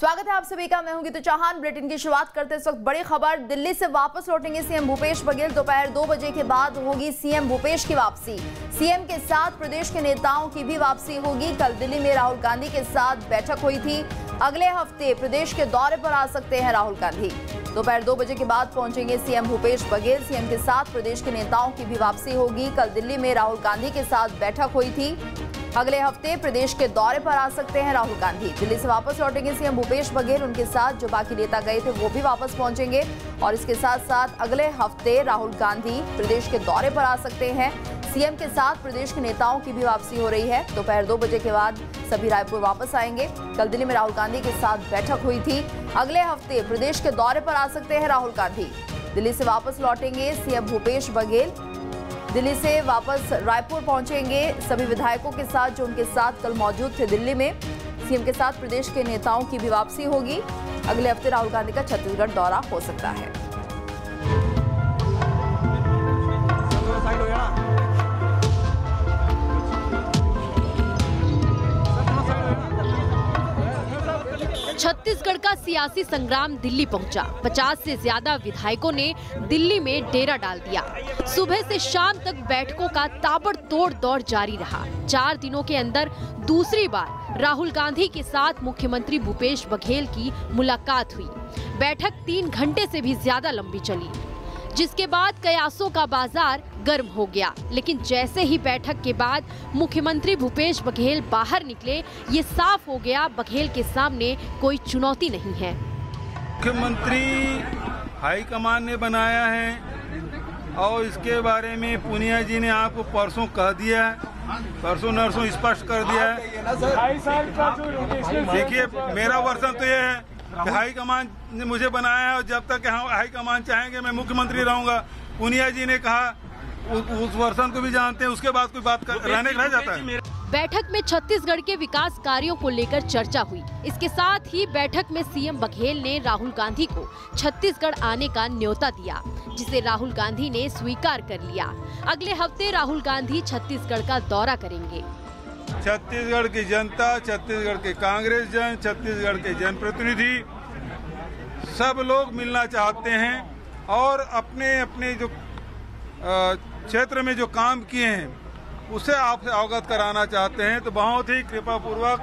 स्वागत है आप सभी का, मैं हूं गीता चौहान। बुलेटिन की शुरुआत करते इस वक्त बड़ी खबर, दिल्ली से वापस लौटेंगे सीएम भूपेश बघेल। दोपहर 2 बजे के बाद होगी सीएम भूपेश की वापसी। सीएम के साथ प्रदेश के नेताओं की भी वापसी होगी। कल दिल्ली में राहुल गांधी के साथ बैठक हुई थी। अगले हफ्ते प्रदेश के दौरे पर आ सकते हैं राहुल गांधी। दोपहर 2 बजे के बाद पहुंचेंगे सीएम भूपेश बघेल। सीएम के साथ प्रदेश के नेताओं की भी वापसी होगी। कल दिल्ली में राहुल गांधी के साथ बैठक हुई थी। अगले हफ्ते प्रदेश के दौरे पर आ सकते हैं राहुल गांधी। दिल्ली से वापस लौटेंगे सीएम भूपेश बघेल। उनके साथ जो बाकी नेता गए थे वो भी वापस पहुंचेंगे और इसके साथ साथ अगले हफ्ते राहुल गांधी प्रदेश के दौरे पर आ सकते हैं। सीएम के साथ प्रदेश के नेताओं की भी वापसी हो रही है। दोपहर 2 बजे के बाद सभी रायपुर वापस आएंगे। कल दिल्ली में राहुल गांधी के साथ बैठक हुई थी। अगले हफ्ते प्रदेश के दौरे पर आ सकते हैं राहुल गांधी। दिल्ली से वापस लौटेंगे सीएम भूपेश बघेल। दिल्ली से वापस रायपुर पहुंचेंगे सभी विधायकों के साथ जो उनके साथ कल मौजूद थे दिल्ली में। सीएम के साथ प्रदेश के नेताओं की भी वापसी होगी। अगले हफ्ते राहुल गांधी का छत्तीसगढ़ दौरा हो सकता है। छत्तीसगढ़ का सियासी संग्राम दिल्ली पहुंचा। 50 से ज्यादा विधायकों ने दिल्ली में डेरा डाल दिया। सुबह से शाम तक बैठकों का ताबड़तोड़ दौर जारी रहा। 4 दिनों के अंदर दूसरी बार राहुल गांधी के साथ मुख्यमंत्री भूपेश बघेल की मुलाकात हुई। बैठक 3 घंटे से भी ज्यादा लंबी चली, जिसके बाद कयासों का बाजार गर्म हो गया। लेकिन जैसे ही बैठक के बाद मुख्यमंत्री भूपेश बघेल बाहर निकले, ये साफ हो गया बघेल के सामने कोई चुनौती नहीं है। मुख्यमंत्री हाईकमान ने बनाया है और इसके बारे में पुनिया जी ने आपको परसों कह दिया, परसों नरसों स्पष्ट कर दिया है। देखिए, मेरा वर्जन तो ये है, हाईकमान ने मुझे बनाया है और जब तक हाईकमान चाहेंगे मैं मुख्यमंत्री रहूंगा। पुनिया जी ने कहा, उस वर्षन को भी जानते हैं, उसके बाद कोई बात रहने रह जाता है। बैठक में छत्तीसगढ़ के विकास कार्यों को लेकर चर्चा हुई। इसके साथ ही बैठक में सीएम बघेल ने राहुल गांधी को छत्तीसगढ़ आने का न्योता दिया, जिसे राहुल गांधी ने स्वीकार कर लिया। अगले हफ्ते राहुल गांधी छत्तीसगढ़ का दौरा करेंगे। छत्तीसगढ़ की जनता, छत्तीसगढ़ के कांग्रेस जन, छत्तीसगढ़ के जनप्रतिनिधि सब लोग मिलना चाहते हैं और अपने अपने जो क्षेत्र में जो काम किए हैं उसे आपसे अवगत कराना चाहते हैं। तो बहुत ही कृपापूर्वक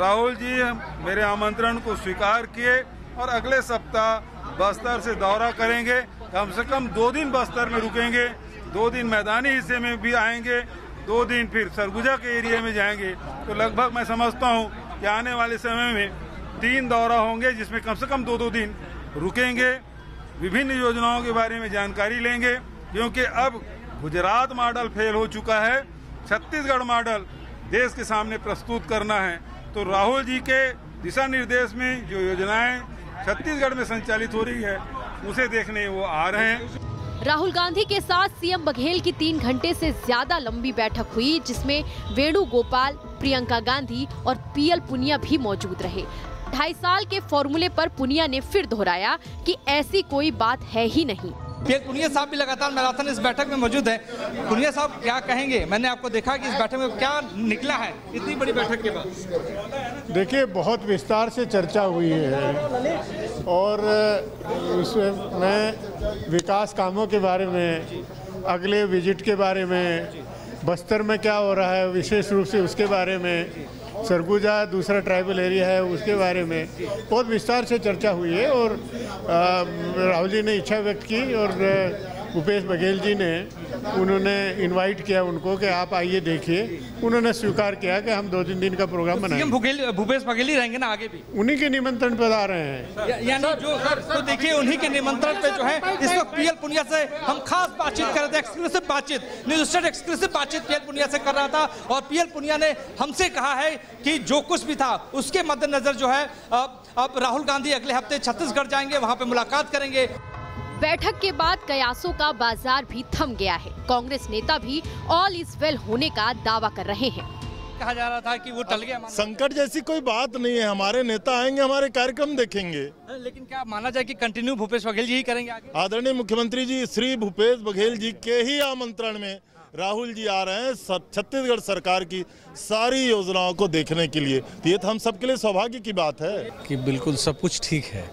राहुल जी मेरे आमंत्रण को स्वीकार किए और अगले सप्ताह बस्तर से दौरा करेंगे। कम से कम 2 दिन बस्तर में रुकेंगे, 2 दिन मैदानी हिस्से में भी आएंगे, 2 दिन फिर सरगुजा के एरिया में जाएंगे। तो लगभग मैं समझता हूं कि आने वाले समय में 3 दौरा होंगे, जिसमें कम से कम 2-2 दिन रुकेंगे, विभिन्न योजनाओं के बारे में जानकारी लेंगे। क्योंकि अब गुजरात मॉडल फेल हो चुका है, छत्तीसगढ़ मॉडल देश के सामने प्रस्तुत करना है। तो राहुल जी के दिशा निर्देश में जो योजनाएं छत्तीसगढ़ में संचालित हो रही है उसे देखने वो आ रहे हैं। राहुल गांधी के साथ सीएम बघेल की 3 घंटे से ज्यादा लंबी बैठक हुई, जिसमें वेणु गोपाल, प्रियंका गांधी और PL पुनिया भी मौजूद रहे। 2.5 साल के फॉर्मूले पर पुनिया ने फिर दोहराया कि ऐसी कोई बात है ही नहीं। PL पुनिया साहब भी लगातार मैराथन इस बैठक में मौजूद है। पुनिया साहब क्या कहेंगे? मैंने आपको देखा कि इस बैठक में क्या निकला है इतनी बड़ी बैठक के बाद। देखिए, बहुत विस्तार से चर्चा हुई है और उसमें मैं विकास कामों के बारे में, अगले विजिट के बारे में, बस्तर में क्या हो रहा है विशेष रूप से उसके बारे में, सरगुजा दूसरा ट्राइबल एरिया है उसके बारे में बहुत विस्तार से चर्चा हुई है। और राहुल जी ने इच्छा व्यक्त की और भूपेश बघेल जी ने, उन्होंने इनवाइट किया उनको कि आप आइए देखिए। उन्होंने स्वीकार किया कि हम 2-3 दिन का प्रोग्राम बनाएंगे। भूपेश बघेल ही रहेंगे ना आगे भी? उन्हीं के निमंत्रण पर आ रहे हैं। यानी जो तो देखिए, उन्हीं के निमंत्रण पे जो है इस वक्त PL पुनिया से हम खास बातचीत कर रहे थे। एक्सक्लूसिव बातचीत, न्यूज स्टेट एक्सक्लूसिव बातचीत PL पुनिया से कर रहा था और PL पुनिया ने हमसे कहा है कि जो कुछ भी था उसके मद्देनजर जो है अब राहुल गांधी अगले हफ्ते छत्तीसगढ़ जाएंगे, वहाँ पे मुलाकात करेंगे। बैठक के बाद कयासों का बाजार भी थम गया है। कांग्रेस नेता भी ऑल इज वेल होने का दावा कर रहे हैं। कहा जा रहा था कि वो टल गया। संकट जैसी कोई बात नहीं है, हमारे नेता आएंगे, हमारे कार्यक्रम देखेंगे। लेकिन क्या माना जाए कि कंटिन्यू भूपेश बघेल जी ही करेंगे आगे? आदरणीय मुख्यमंत्री जी श्री भूपेश बघेल जी के ही आमंत्रण में राहुल जी आ रहे हैं छत्तीसगढ़ सरकार की सारी योजनाओं को देखने के लिए। तो ये तो हम सबके लिए सौभाग्य की बात है कि बिल्कुल सब कुछ ठीक है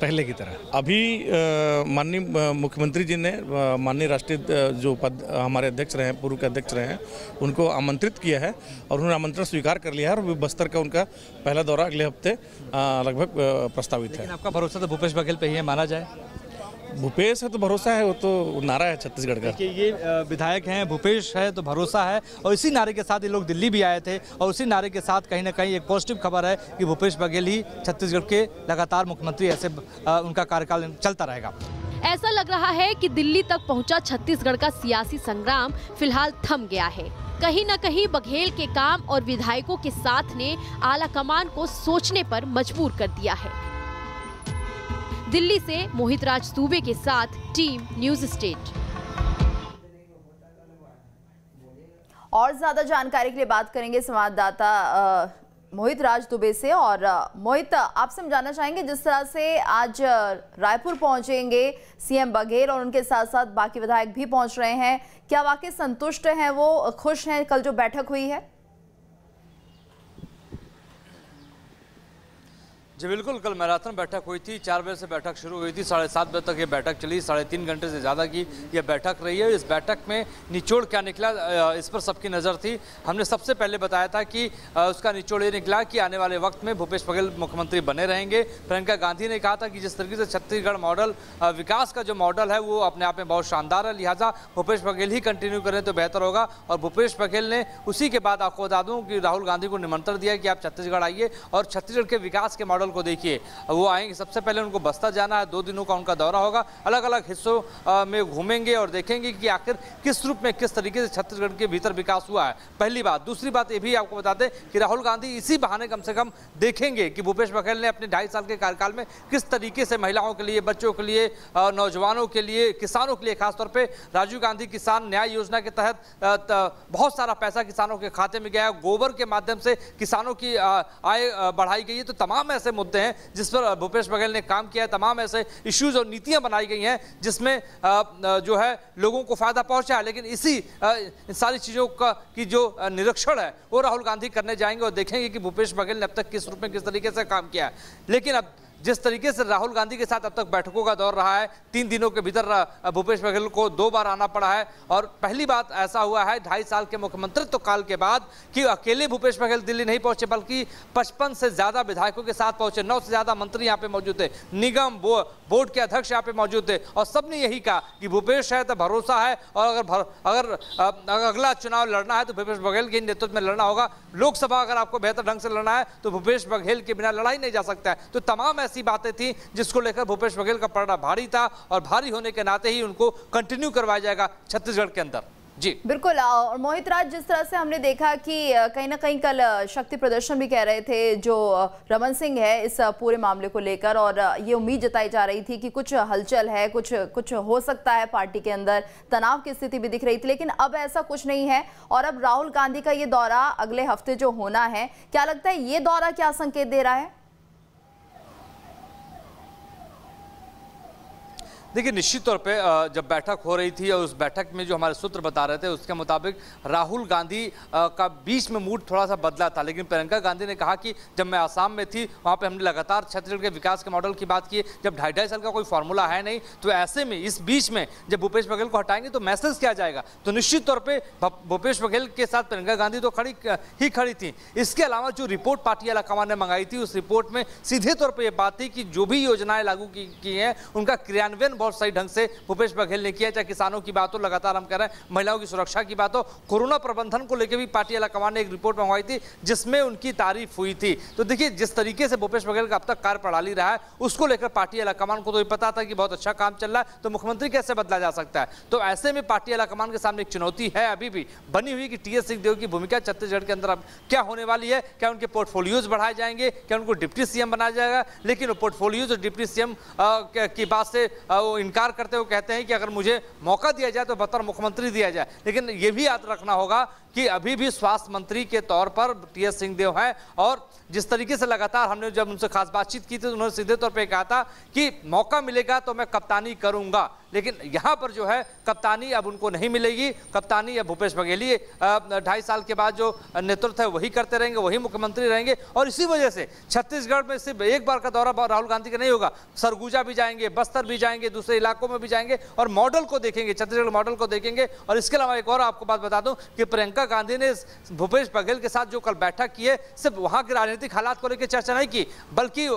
पहले की तरह। अभी माननीय मुख्यमंत्री जी ने माननीय राष्ट्रीय जो पद हमारे अध्यक्ष रहे हैं, पूर्व के अध्यक्ष रहे हैं, उनको आमंत्रित किया है और उन्होंने आमंत्रण स्वीकार कर लिया है और बस्तर का उनका पहला दौरा अगले हफ्ते लगभग प्रस्तावित है। आपका भरोसा तो भूपेश बघेल पर ही है, माना जाए भूपेश है तो भरोसा है, वो तो नारा है छत्तीसगढ़ का कि ये विधायक हैं, भूपेश है तो भरोसा है। और इसी नारे के साथ ये लोग दिल्ली भी आए थे और उसी नारे के साथ कहीं ना कहीं एक पॉजिटिव खबर है कि भूपेश बघेल ही छत्तीसगढ़ के लगातार मुख्यमंत्री, ऐसे उनका कार्यकाल चलता रहेगा। ऐसा लग रहा है कि दिल्ली तक पहुंचा छत्तीसगढ़ का सियासी संग्राम फिलहाल थम गया है। कहीं न कहीं बघेल के काम और विधायकों के साथ ने आलाकमान को सोचने पर मजबूर कर दिया है। दिल्ली से मोहित राज दुबे के साथ टीम न्यूज़ स्टेट। और ज्यादा जानकारी के लिए बात करेंगे संवाददाता मोहित राज दुबे से। और मोहित, आपसे हम जानना चाहेंगे जिस तरह से आज रायपुर पहुंचेंगे सीएम बघेल और उनके साथ साथ बाकी विधायक भी पहुंच रहे हैं, क्या वाकई संतुष्ट हैं वो, खुश हैं कल जो बैठक हुई है? जी बिल्कुल, कल मैराथन बैठक हुई थी। 4 बजे से बैठक शुरू हुई थी, 7:30 बजे तक ये बैठक चली, 3.5 घंटे से ज़्यादा की ये बैठक रही है। इस बैठक में निचोड़ क्या निकला इस पर सबकी नज़र थी। हमने सबसे पहले बताया था कि उसका निचोड़ ये निकला कि आने वाले वक्त में भूपेश बघेल मुख्यमंत्री बने रहेंगे। प्रियंका गांधी ने कहा था कि जिस तरीके से छत्तीसगढ़ मॉडल विकास का जो मॉडल है वो अपने आप में बहुत शानदार है, लिहाजा भूपेश बघेल ही कंटिन्यू करें तो बेहतर होगा। और भूपेश बघेल ने उसी के बाद आपको बता दूँ कि राहुल गांधी को निमंत्रण दिया कि आप छत्तीसगढ़ आइए और छत्तीसगढ़ के विकास के को देखिए। वो आएंगे, सबसे पहले उनको बस्तर जाना है, 2 दिनों का उनका दौरा होगा, अलग अलग हिस्सों में घूमेंगे और देखेंगे कि आखिर किस रूप में किस तरीके से छत्तीसगढ़ के भीतर विकास हुआ है, पहली बात। दूसरी बात ये भी आपको बता दें कि राहुल गांधी इसी बहाने कम से कम देखेंगे कि भूपेश बघेल ने अपने 2.5 साल के कार्यकाल में किस तरीके से महिलाओं के लिए, बच्चों के लिए, नौजवानों के लिए, किसानों के लिए, खासतौर पर राजीव गांधी किसान न्याय योजना के तहत बहुत सारा पैसा किसानों के खाते में गया, गोबर के माध्यम से किसानों की आय बढ़ाई गई है। तो तमाम ऐसे मुद्दे हैं जिस पर भूपेश बघेल ने काम किया है, तमाम ऐसे इश्यूज और नीतियां बनाई गई हैं जिसमें जो है लोगों को फायदा पहुंचा है। लेकिन इसी सारी चीजों का की जो निरीक्षण है वो राहुल गांधी करने जाएंगे और देखेंगे कि भूपेश बघेल ने अब तक किस रूप में, किस तरीके से काम किया है। लेकिन अब जिस तरीके से राहुल गांधी के साथ अब तक बैठकों का दौर रहा है, 3 दिनों के भीतर भूपेश बघेल को 2 बार आना पड़ा है। और पहली बात ऐसा हुआ है 2.5 साल के मुख्यमंत्रित्व काल के बाद कि अकेले भूपेश बघेल दिल्ली नहीं पहुंचे, बल्कि 55 से ज़्यादा विधायकों के साथ पहुंचे, 9 से ज़्यादा मंत्री यहाँ पे मौजूद थे, निगम बोर्ड के अध्यक्ष यहाँ पे मौजूद थे और सब ने यही कहा कि भूपेश है तो भरोसा है और अगर अगला चुनाव लड़ना है तो भूपेश बघेल के नेतृत्व में लड़ना होगा। लोकसभा अगर आपको बेहतर ढंग से लड़ना है तो भूपेश बघेल के बिना लड़ा ही नहीं जा सकता है। तो तमाम ऐसी बातें थी जिसको लेकर भूपेश बघेल का पलड़ा भारी था और भारी होने के नाते ही उनको कंटिन्यू करवाया जाएगा छत्तीसगढ़ के अंदर। जी बिल्कुल। और मोहित राज, जिस तरह से हमने देखा कि कहीं ना कहीं कल शक्ति प्रदर्शन भी कह रहे थे जो रमन सिंह है इस पूरे मामले को लेकर, और ये उम्मीद जताई जा रही थी कि कुछ हलचल है, कुछ हो सकता है, पार्टी के अंदर तनाव की स्थिति भी दिख रही थी, लेकिन अब ऐसा कुछ नहीं है। और अब राहुल गांधी का ये दौरा अगले हफ्ते जो होना है, क्या लगता है ये दौरा क्या संकेत दे रहा है? देखिए, निश्चित तौर पे जब बैठक हो रही थी और उस बैठक में जो हमारे सूत्र बता रहे थे उसके मुताबिक राहुल गांधी का बीच में मूड थोड़ा सा बदला था। लेकिन प्रियंका गांधी ने कहा कि जब मैं आसाम में थी वहाँ पे हमने लगातार छत्तीसगढ़ के विकास के मॉडल की बात की, जब 2.5 साल का कोई फार्मूला है नहीं तो ऐसे में इस बीच में जब भूपेश बघेल को हटाएंगे तो मैसेज क्या जाएगा। तो निश्चित तौर पर भूपेश बघेल के साथ प्रियंका गांधी तो खड़ी थी। इसके अलावा जो रिपोर्ट पार्टी आलाकमान ने मंगाई थी उस रिपोर्ट में सीधे तौर पर यह बात थी कि जो भी योजनाएं लागू की हैं उनका क्रियान्वयन और सही ढंग से भूपेश बघेल ने किया, चाहे किसानों की बात हो, लगातार हम कह रहे हैं महिलाओं की सुरक्षा की बात हो, कोरोना प्रबंधन को लेकर भी पार्टी आलाकमान ने एक रिपोर्ट मंगवाई थी जिसमें उनकी तारीफ हुई थी। तो देखिए, जिस तरीके से भूपेश बघेल का अब तक कार्यप्रणाली रहा है उसको लेकर पार्टी आलाकमान को तो ये पता था कि बहुत अच्छा काम चल रहा है तो मुख्यमंत्री कैसे बदला जा सकता है। तो ऐसे में पार्टी आलाकमान के सामने एक चुनौती है अभी भी बनी हुई कि टीएस सिंहदेव की भूमिका छत्तीसगढ़ के अंदर अब क्या होने वाली है, क्या उनके पोर्टफोलियोज बढ़ाए जाएंगे, क्या उनको डिप्टी सीएम बनाया जाएगा। लेकिन पोर्टफोलियोज और डिप्टी सीएम की बात से वो इनकार करते हुए कहते हैं कि अगर मुझे मौका दिया जाए तो बतौर मुख्यमंत्री दिया जाए। लेकिन ये भी याद रखना होगा कि अभी भी स्वास्थ्य मंत्री के तौर पर टीएस सिंहदेव हैं और जिस तरीके से लगातार हमने जब उनसे खास बातचीत की थी तो उन्होंने सीधे तौर पे कहा था कि मौका मिलेगा तो मैं कप्तानी करूंगा। लेकिन यहाँ पर जो है कप्तानी अब उनको नहीं मिलेगी। कप्तानी अब भूपेश बघेल ही 2.5 साल के बाद जो नेतृत्व है वही करते रहेंगे, वही मुख्यमंत्री रहेंगे। और इसी वजह से छत्तीसगढ़ में सिर्फ एक बार का दौरा राहुल गांधी का नहीं होगा, सरगुजा भी जाएंगे, बस्तर भी जाएंगे, दूसरे इलाकों में भी जाएंगे और मॉडल को देखेंगे, छत्तीसगढ़ मॉडल को देखेंगे। और इसके अलावा एक और आपको बात बता दूं कि प्रियंका गांधी ने भूपेश बघेल के साथ जो कल बैठक की है, सिर्फ वहां के राजनीतिक हालात को लेकर चर्चा नहीं की, बल्कि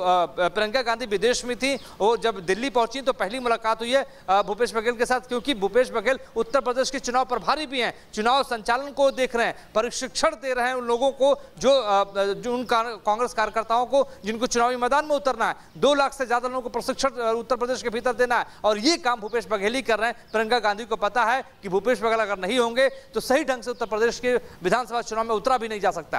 प्रियंका गांधी विदेश में थी, वो जब दिल्ली पहुंची तो पहली मुलाकात हुई है भूपेश बघेल के साथ, क्योंकि भूपेश बघेल उत्तर प्रदेश के चुनाव प्रभारी भी हैं, चुनाव संचालन को देख रहे हैं, प्रशिक्षण दे रहे हैं उन लोगों को जो उन कांग्रेस कार्यकर्ताओं को जिनको चुनावी मैदान में उतरना है। 2 लाख से ज्यादा लोगों को प्रशिक्षण उत्तर प्रदेश के भीतर देना है और ये काम भूपेश बघेल ही कर रहे हैं। प्रियंका गांधी को पता है कि भूपेश बघेल अगर नहीं होंगे तो सही ढंग से उत्तर प्रदेश के विधानसभा चुनाव में उतरा भी नहीं जा सकता है।